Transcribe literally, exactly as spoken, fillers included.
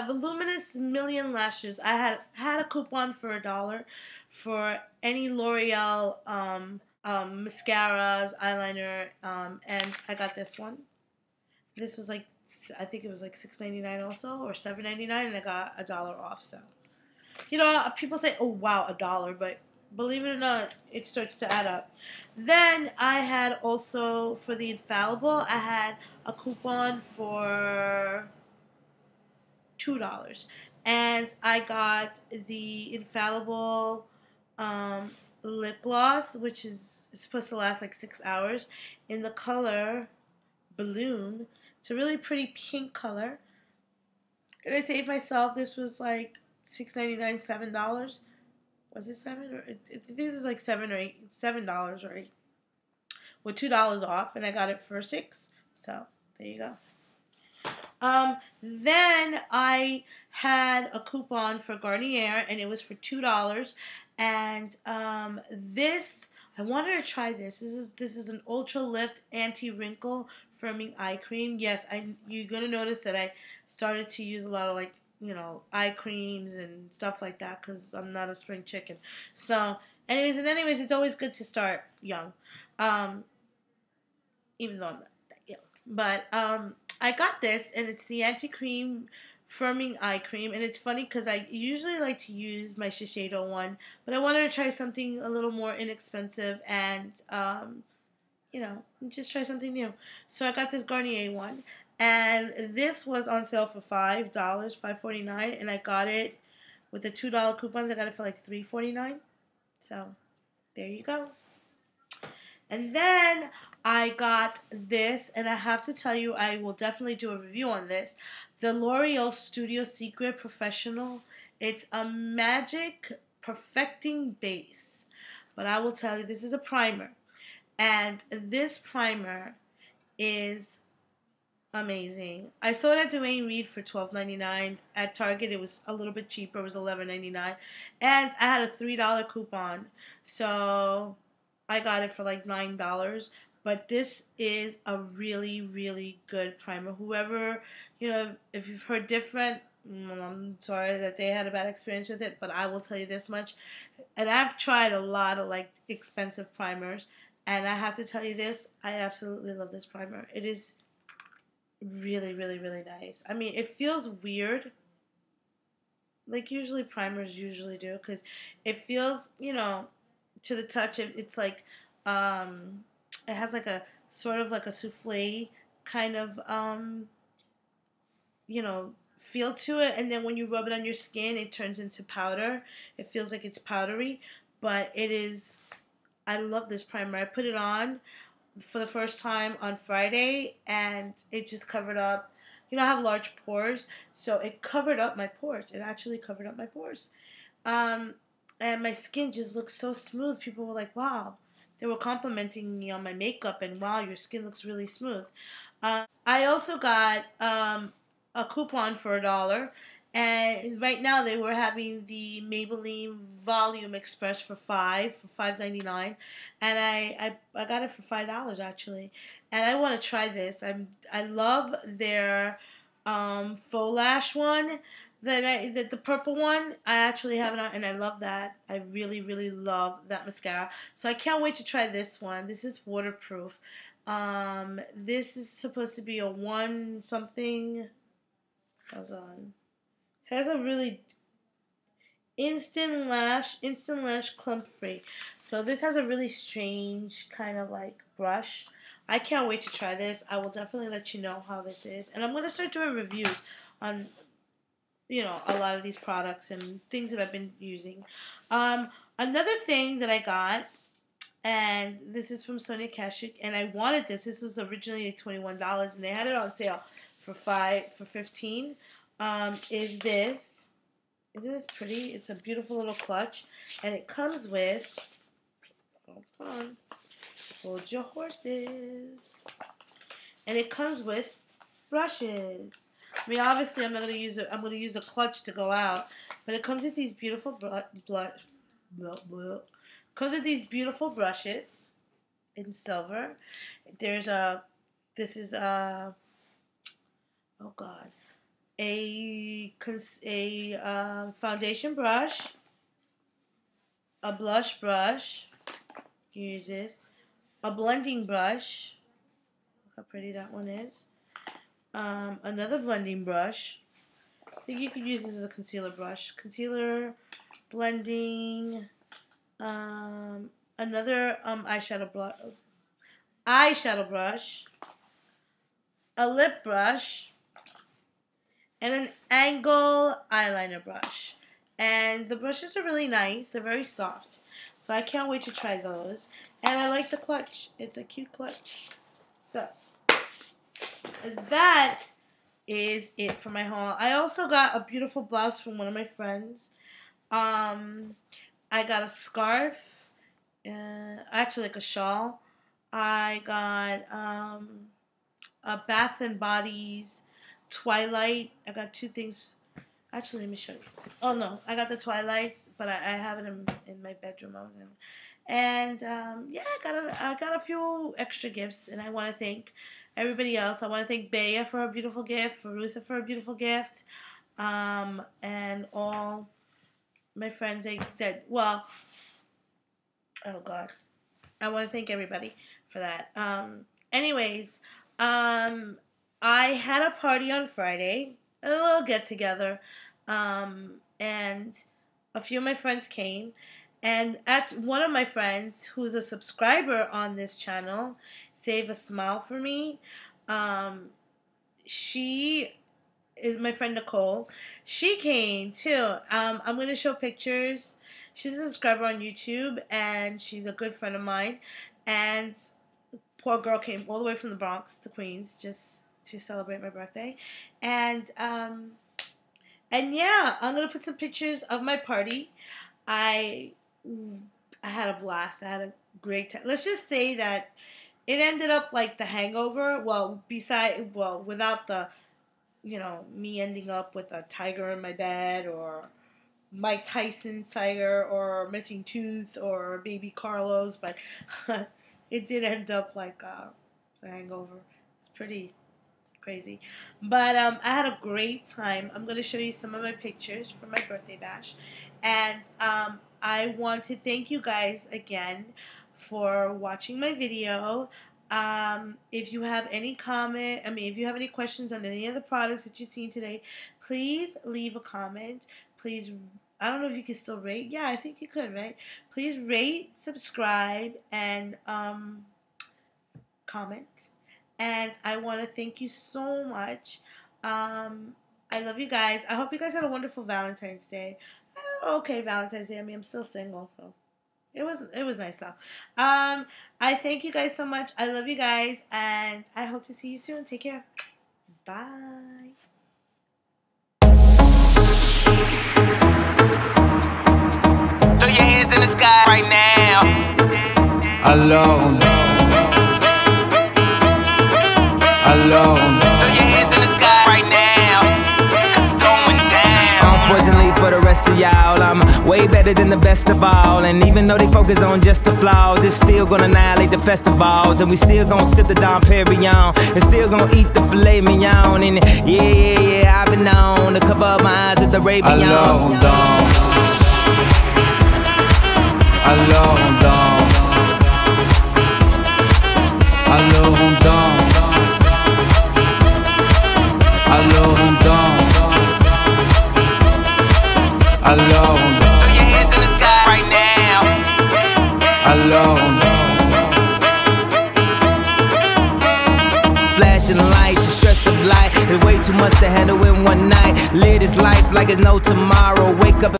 uh, Voluminous Million Lashes. I had had a coupon for a dollar for any L'Oreal um, um, mascaras, eyeliner, um, and I got this one. This was like, I think it was like six ninety-nine also, or seven ninety-nine, and I got a dollar off. So, you know, people say, oh, wow, a dollar, but believe it or not, it starts to add up. Then I had also, for the Infallible, I had a coupon for two dollars. And I got the Infallible um, lip gloss, which is supposed to last like six hours, in the color Balloon. It's a really pretty pink color. And I saved myself, this was like six ninety-nine, seven dollars. Was it seven or I think this is like seven or eight, seven dollars or eight, with two dollars off, and I got it for six. So there you go. Um, then I had a coupon for Garnier, and it was for two dollars. And um, this I wanted to try this. This is this is an Ultra Lift Anti Wrinkle Firming Eye Cream. Yes, I you're gonna notice that I started to use a lot of like, you know, eye creams and stuff like that, because I'm not a spring chicken. So, anyways, and anyways, it's always good to start young, um, even though I'm not that young. But um, I got this, and it's the anti-cream firming eye cream, and it's funny because I usually like to use my Shiseido one, but I wanted to try something a little more inexpensive and, um, you know, just try something new. So I got this Garnier one. And this was on sale for five dollars, five forty-nine, and I got it with the two dollar coupons. I got it for like three forty-nine. So there you go. And then I got this, and I have to tell you, I will definitely do a review on this. The L'Oreal Studio Secret Professional. It's a magic perfecting base. But I will tell you, this is a primer. And this primer is amazing. I saw it at Duane Reade for twelve ninety-nine. At Target it was a little bit cheaper, it was eleven ninety-nine. And I had a three dollar coupon, so I got it for like nine dollars. But this is a really, really good primer. Whoever, you know, if you've heard different, I'm sorry that they had a bad experience with it, but I will tell you this much. And I've tried a lot of like expensive primers, and I have to tell you this, I absolutely love this primer. It is really, really, really nice. I mean, it feels weird, like usually primers usually do, because it feels, you know, to the touch, it, it's like, um, it has like a sort of like a souffle kind of, um, you know, feel to it. And then when you rub it on your skin, it turns into powder. It feels like it's powdery, but it is, I love this primer. I put it on for the first time on Friday, and it just covered up, you know, I have large pores, so it covered up my pores. It actually covered up my pores, um, and my skin just looks so smooth. People were like, wow, they were complimenting me on my makeup, and wow, your skin looks really smooth. uh, I also got um, a coupon for a dollar, and right now they were having the Maybelline Volume Express for five for five ninety-nine, and I, I I got it for five dollars actually, and I want to try this. I'm I love their um, faux lash one, that I that the purple one. I actually have it on, and I love that. I really really love that mascara. So I can't wait to try this one. This is waterproof. Um, this is supposed to be a one something. Hold on. Has a really instant lash, instant lash clump free. So this has a really strange kind of like brush. I can't wait to try this. I will definitely let you know how this is. And I'm going to start doing reviews on, you know, a lot of these products and things that I've been using. Um, another thing that I got, and this is from Sonia Kashuk, and I wanted this. This was originally twenty-one dollars, and they had it on sale for five for fifteen dollars. Um, is this, isn't this pretty? It's a beautiful little clutch, and it comes with, hold on, hold your horses, and it comes with brushes. I mean, obviously, I'm not going to use it, I'm going to use a clutch to go out, but it comes with these beautiful, bl bl bl bl comes with these beautiful brushes in silver. There's a, this is a, oh God. a, a uh, foundation brush, a blush brush, you use this, a blending brush, look how pretty that one is, um, another blending brush, I think you could use this as a concealer brush, concealer, blending, um, another um, eyeshadow brush, eyeshadow brush, a lip brush, and an angle eyeliner brush. And the brushes are really nice. They're very soft. So I can't wait to try those. And I like the clutch. It's a cute clutch. So that is it for my haul. I also got a beautiful blouse from one of my friends. Um, I got a scarf. Uh, actually like a shawl. I got um, a Bath and Body's Twilight. I got two things. Actually, let me show you. Oh, no. I got the Twilight, but I, I have it in, in my bedroom. I was in. And, um, yeah, I got, a, I got a few extra gifts, and I want to thank everybody else. I want to thank Bea for a beautiful gift, for Rusa for a beautiful gift, um, and all my friends that, well, oh, God. I want to thank everybody for that. Um, anyways, um, I had a party on Friday. A little get-together, um, and a few of my friends came, and at one of my friends, who's a subscriber on this channel, Save a Smile for Me, um, she is my friend Nicole. She came, too. Um, I'm going to show pictures. She's a subscriber on YouTube, and she's a good friend of mine, and poor girl came all the way from the Bronx to Queens, just to celebrate my birthday, and um, and yeah, I'm gonna put some pictures of my party. I I had a blast. I had a great time. Let's just say that it ended up like The Hangover. Well, beside well, without the you know me ending up with a tiger in my bed, or Mike Tyson's tiger, or a missing tooth, or baby Carlos, but it did end up like uh, The Hangover. It's pretty crazy, but um, I had a great time. I'm going to show you some of my pictures from my birthday bash, and um, I want to thank you guys again for watching my video. Um, if you have any comment, I mean, if you have any questions on any of the products that you've seen today, please leave a comment. Please, I don't know if you can still rate. Yeah, I think you could, right? Please rate, subscribe, and um, comment. And I want to thank you so much. Um, I love you guys. I hope you guys had a wonderful Valentine's Day. I don't know, okay, Valentine's Day. I mean, I'm still single, so it was it was nice though. Um, I thank you guys so much. I love you guys, and I hope to see you soon. Take care. Bye. Throw your hands in the sky right now. Alone. Alone. Throw your hands in the sky right now, 'cause it's going down. Unfortunately for the rest of y'all, I'm way better than the best of all. And even though they focus on just the flaws, it's still gonna annihilate the festivals. And we still gonna sip the Dom Perignon, and still gonna eat the filet mignon. And yeah, yeah, yeah, I've been known to cover up my eyes at the Ray Beyond. Alone, dog. Alone, dog. Alone, dog. Alone, dog. Alone. Throw your hands in the sky right now. Alone. Flashing lights, the stress of light. There's way too much to handle in one night. Live this life like it's no tomorrow. Wake up.